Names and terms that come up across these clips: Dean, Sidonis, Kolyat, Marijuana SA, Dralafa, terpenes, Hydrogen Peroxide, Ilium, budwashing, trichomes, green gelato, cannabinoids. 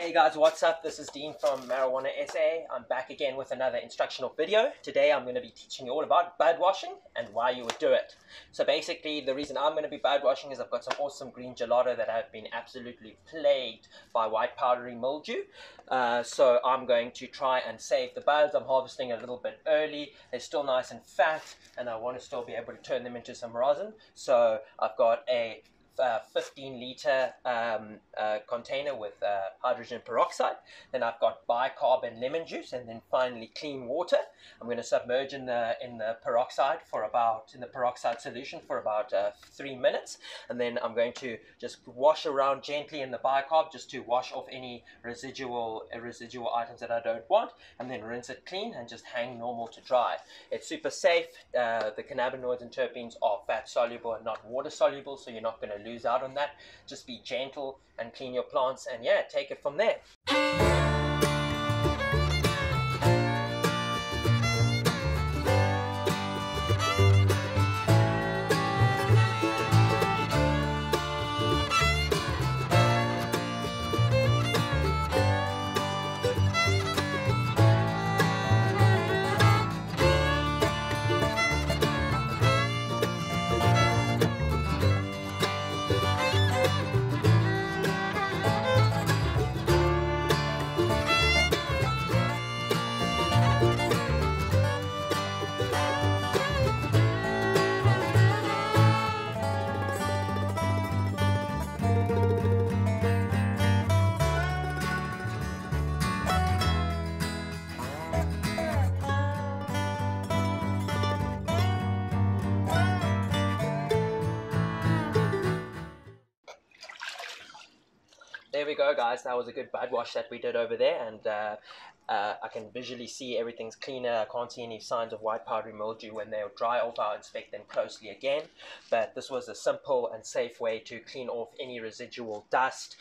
Hey guys, what's up? This is Dean from Marijuana SA. I'm back again with another instructional video. Today I'm going to be teaching you all about bud washing and why you would do it. So basically the reason I'm going to be bud washing is I've got some awesome green gelato that have been absolutely plagued by white powdery mildew. So I'm going to try and save the buds. I'm harvesting a little bit early. They're still nice and fat and I want to still be able to turn them into some rosin. So I've got a 15-litre container with hydrogen peroxide. Then I've got bicarb and lemon juice, and then finally clean water. I'm going to submerge in the peroxide solution for about 3 minutes, and then I'm going to just wash around gently in the bicarb just to wash off any residual items that I don't want, and then rinse it clean and just hang normal to dry. It's super safe. The cannabinoids and terpenes are fat soluble and not water soluble, so you're not going to lose out on that. Just be gentle and clean your plants, and yeah, take it from there. There we go guys, that was a good bud wash that we did over there, and I can visually see everything's cleaner. I can't see any signs of white powdery mildew. When they'll dry off, I'll inspect them closely again. But this was a simple and safe way to clean off any residual dust,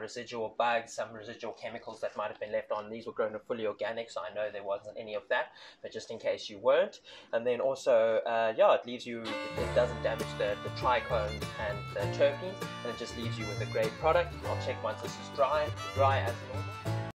residual bugs, some residual chemicals that might have been left on. These were grown fully organic, so I know there wasn't any of that, but just in case you weren't. And then also, yeah, it leaves you, it doesn't damage the trichomes and the terpenes, and it just leaves you with a great product. I'll check once this is dry as normal.